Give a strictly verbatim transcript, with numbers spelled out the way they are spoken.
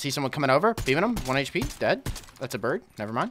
See someone coming over, beaming him, one H P, dead. That's a bird, never mind.